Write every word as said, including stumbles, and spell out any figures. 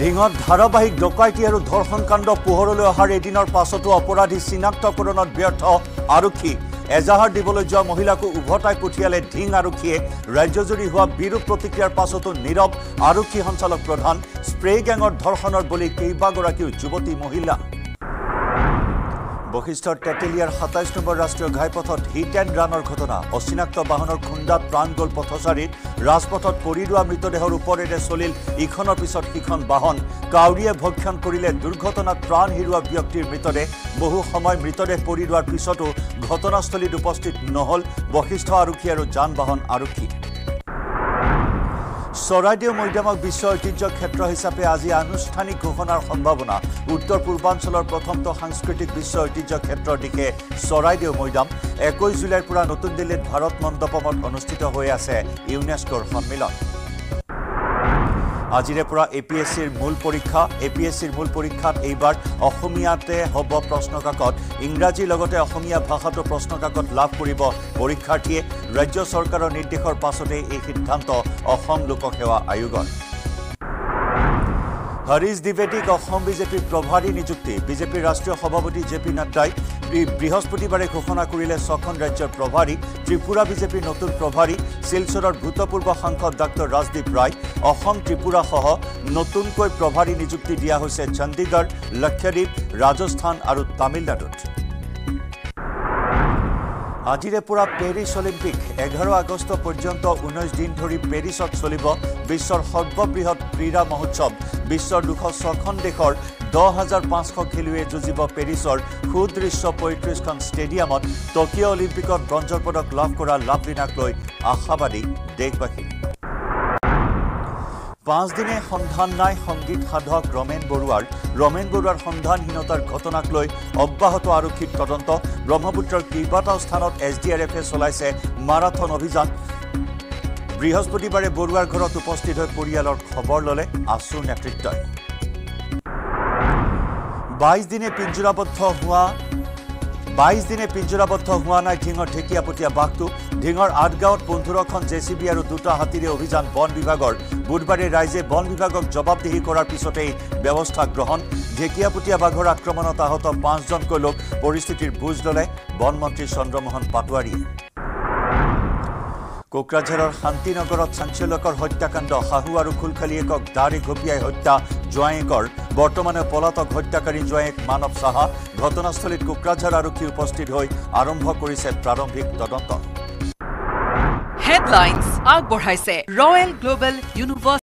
ঢিঙত ধাৰাবাহিক ডকাইতি আৰু ধৰ্ষণকাণ্ড পোহৰলৈ অহাৰ এদিনৰ পাছতো অপৰাধী চিনাক্তকৰণত ব্যৰ্থ আৰক্ষী। এজাহাৰ দিবলৈ যোৱা মহিলাক উভতাই পঠিয়ালে ঢিং আৰক্ষীয়ে। ৰাজ্যজুৰি হোৱা বিৰূপ প্ৰতিক্ৰিয়াৰ পাছতো নীৰৱ আৰক্ষী সঞ্চালক প্ৰধান। স্প্ৰে গেঙৰ ধৰ্ষণৰ বলি কেইবাগৰাকীও যুৱতী মহিলা। বশিষ্ঠৰ টেটেলিয়াৰ সাতাইশ নম্বৰ ৰাষ্ট্ৰীয় ঘাইপথত হিট এণ্ড ৰানৰ ঘটনা। অচিনাক্ত বাহনৰ খুন্দাত প্ৰাণ গ'ল পথচাৰীৰ। ৰাজপথত পৰি ৰোৱা মৃতদেহৰ ওপৰেৰে চলিল ইখনৰ পিছত সিখন বাহন। কাউৰীয়ে ভক্ষণ কৰিলে দুৰ্ঘটনাত প্ৰাণ হেৰুৱা ব্যক্তিৰ মৃতদেহ। বহু সময় মৃতদেহ পৰি ৰোৱাৰ পিছতো ঘটনাস্থলীত উপস্থিত নহ'ল বশিষ্ঠ আৰক্ষী আৰু যান বাহন আৰক্ষী। চৰাইদেউ মৈদামক বিশ্ব ঐতিহ্য ক্ষেত্ৰ হিচাপে আজি আনুষ্ঠানিক ঘোষণাৰ সম্ভাৱনা। উত্তৰ পূৰ্বাঞ্চলৰ প্ৰথমটো সাংস্কৃতিক বিশ্ব ঐতিহ্য ক্ষেত্ৰৰ দিশে চৰাইদেউ মৈদাম। একৈশ জুলাইৰ পৰা নতুন দিল্লীত ভাৰত মণ্ডপমত অনুষ্ঠিত হৈ আছে ইউনেস্কোৰ সন্মিলন। আজিৰে পৰা এপিএছচিৰ মূল পৰীক্ষা। এপিএছচিৰ মূল পৰীক্ষাত এইবাৰ অসমীয়াতে হ'ব প্ৰশ্নকাকত। ইংৰাজীৰ লগতে অসমীয়া ভাষাটো প্ৰশ্নকাকত লাভ কৰিব পৰীক্ষাৰ্থীয়ে। ৰাজ্য চৰকাৰৰ নিৰ্দেশৰ পাছতে এই সিদ্ধান্ত অসম লোকসেৱা আয়োগৰ। হৰীশ দ্বিবেদীক অসম বিজেপিৰ প্ৰভাৰী নিযুক্তি। বিজেপিৰ ৰাষ্ট্ৰীয় সভাপতি জে পি নাড্ডাই বৃহস্পতিবাৰে ঘোষণা কৰিলে ছখন ৰাজ্যৰ প্ৰভাৰী। ত্ৰিপুৰা বিজেপিৰ নতুন প্ৰভাৰী শিলচৰৰ ভূতপূৰ্ব সাংসদ ডাক্তৰ ৰাজদীপ ৰায়। অসম ত্ৰিপুৰাসহ নতুনকৈ প্ৰভাৰী নিযুক্তি দিয়া হৈছে চণ্ডীগড়, লক্ষদ্বীপ, ৰাজস্থান আৰু তামিলনাডুত। আজিৰে পৰা পেৰিছ অলিম্পিক। এঘাৰ আগষ্ট পৰ্যন্ত ঊনৈশ দিন ধৰি পেৰিছত চলিব বিশ্বৰ সৰ্ববৃহৎ ক্ৰীড়া মহোৎসৱ। বিশ্বৰ দুশ ছখন দেশৰ দহ হাজাৰ পাঁচশ খেলুৱৈয়ে যুঁজিব পেৰিছৰ সুদৃশ্য পঁয়ত্ৰিছখন ষ্টেডিয়ামত। টকিঅ' অলিম্পিকত ব্ৰঞ্জৰ পদক লাভ কৰা লাভলীনাক লৈ আশাবাদী দেশবাসী। পাঁচদিনে সন্ধান নাই সংগীত সাধক ৰমেন বৰুৱাৰ। ৰমেন বৰুৱাৰ সন্ধানহীনতাৰ ঘটনাক লৈ অব্যাহত আৰক্ষীৰ তদন্ত। ব্ৰহ্মপুত্ৰৰ কেইবাটাও স্থানত এছ ডি আৰ এফে চলাইছে মাৰাথন অভিযান। বৃহস্পতিবাৰে বৰুৱাৰ ঘৰত উপস্থিত হৈ পৰিয়ালৰ খবৰ ল'লে আছুৰ নেতৃত্বই। বাইশ দিনে পিঞ্জৰাবদ্ধ হোৱা বাইশ দিনে পিঞ্জৰাবদ্ধ হোৱা নাই ঢিঙৰ ঢেকীয়াপতীয়া বাঘটো। ঢিঙৰ আঠগাঁৱত পোন্ধৰখন জে চি বি আৰু দুটা হাতীৰে অভিযান বন বিভাগৰ। বুধবাৰে ৰাইজে বন বিভাগক জবাবদিহি কৰাৰ পিছতেই ব্যৱস্থা গ্ৰহণ। ঢেকীয়াপতীয়া বাঘৰ আক্ৰমণত আহত পাঁচজনকৈ লোক। পৰিস্থিতিৰ বুজ ল'লে বন মন্ত্ৰী চন্দ্ৰমোহন পাটোৱাৰীয়ে। কোকৰাঝাৰৰ শান্তিনগৰত চাঞ্চল্যকৰ হত্যাকাণ্ড। শাহু আৰু খুলখালীয়েকক দাৰি ঘপিয়াই হত্যা জোৱায়েকৰ। বৰ্তমানে পলাতক হত্যাকাৰী জোৱায়েক মানৱ সাহা। ঘটনাস্থলীত কোকৰাঝাৰ আৰক্ষী উপস্থিত হৈ আৰম্ভ কৰিছে প্ৰাৰম্ভিক তদন্ত। হেডলাইনছ আগবঢ়াইছে ৰয়েল গ্লোবেল ইউনিভাৰ্চিটি।